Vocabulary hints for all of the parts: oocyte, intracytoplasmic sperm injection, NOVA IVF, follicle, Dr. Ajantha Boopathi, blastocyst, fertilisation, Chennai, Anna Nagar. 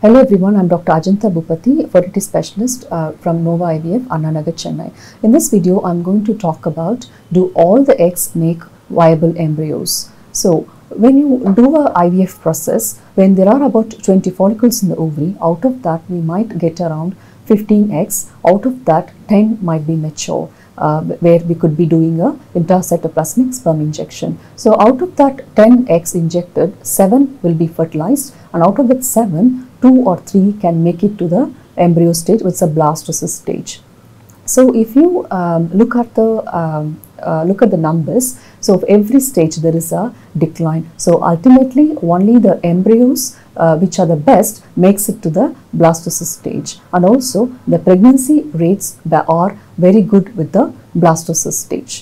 Hello everyone, I am Dr. Ajantha Boopathi, fertility specialist from NOVA IVF, Anna Nagar, Chennai. In this video, I am going to talk about, do all the eggs make viable embryos? So, when you do a IVF process, when there are about 20 follicles in the ovary, out of that we might get around 15 eggs, out of that 10 might be mature. Where we could be doing a intracytoplasmic sperm injection. So out of that 10 eggs injected, 7 will be fertilized, and out of that 7, 2 or 3 can make it to the embryo stage, which is a blastocyst stage. So if you look at the numbers, so for every stage there is a decline. So ultimately only the embryos which are the best makes it to the blastocyst stage, and also the pregnancy rates are very good with the blastocyst stage.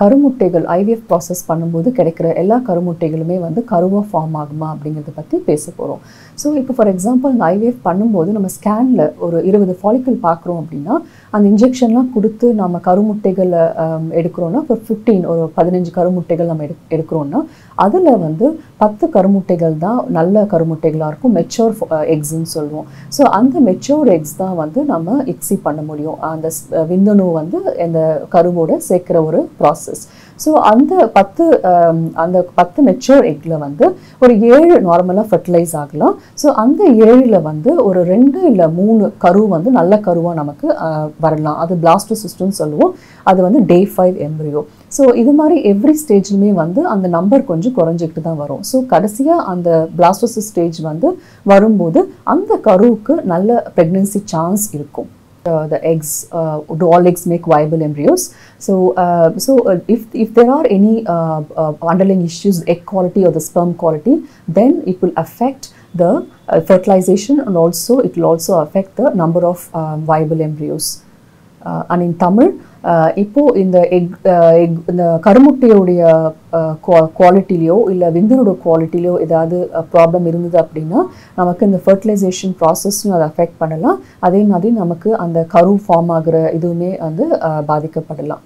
கருமுட்டைகள் IVF process பண்ணும்போது கிடைக்கிற எல்லா கருமுட்டைகளுமே வந்து கருவா form ஆகுமா அப்படிங்கிறத பற்றி பேச போகிறோம். ஸோ இப்போ ஃபார் எக்ஸாம்பிள் இந்த IVF பண்ணும்போது நம்ம ஸ்கேனில் ஒரு 20 ஃபாலிக்கல் பார்க்குறோம் அப்படின்னா, அந்த இன்ஜெக்ஷன்லாம் கொடுத்து நம்ம கருமுட்டைகளை எடுக்கிறோன்னா, இப்போ 15 கருமுட்டைகள் நம்ம எடுக்கிறோன்னா, அதில் வந்து 10 கருமுட்டைகள் தான் நல்ல கருமுட்டைகளாக இருக்கும், மெச்சூர் எக்ஸ்ன்னு சொல்லுவோம். ஸோ அந்த மெச்சூர் எக்ஸ் தான் வந்து நம்ம எக்ஸி பண்ண முடியும், அந்த விந்தணு வந்து அந்த கருவோடு சேர்க்குற ஒரு process. So, அந்த 10 mature eggல வந்து ஒரு 7 நார்மலாக ஃபர்டிலைஸ் ஆகலாம். ஸோ அந்த 7ல் வந்து ஒரு 2 இல்லை 3 கரு வந்து நல்ல கருவாக நமக்கு வரலாம். அது பிளாஸ்டோசிஸ்ட்னு சொல்லுவோம். அது வந்து day 5 எம்ப்ரியோ. ஸோ இது மாதிரி எவ்ரி ஸ்டேஜ்லையுமே வந்து அந்த நம்பர் கொஞ்சம் குறைஞ்சிக்கிட்டு தான் வரும். ஸோ கடைசியாக அந்த பிளாஸ்டோசிஸ் ஸ்டேஜ் வந்து வரும்போது அந்த கருவுக்கு நல்ல ப்ரெக்னன்சி சான்ஸ் இருக்கும். The eggs, do all eggs make viable embryos? So, if there are any underlying issues, egg quality or the sperm quality, then it will affect the fertilization, and also it will also affect the number of viable embryos. And in Tamil, இப்போ இந்த இந்த கருமுட்டையோடைய குவாலிட்டிலையோ இல்லை விந்தனோட குவாலிட்டிலையோ ஏதாவது problem இருந்தது அப்படின்னா, நமக்கு இந்த fertilisation ப்ராசஸ்ன்னு அதை அஃபெக்ட் பண்ணலாம். அதே மாதிரி நமக்கு அந்த கரு ஃபார்ம் ஆகிற இதுவுமே வந்து பாதிக்கப்படலாம்.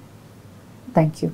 தேங்க்யூ.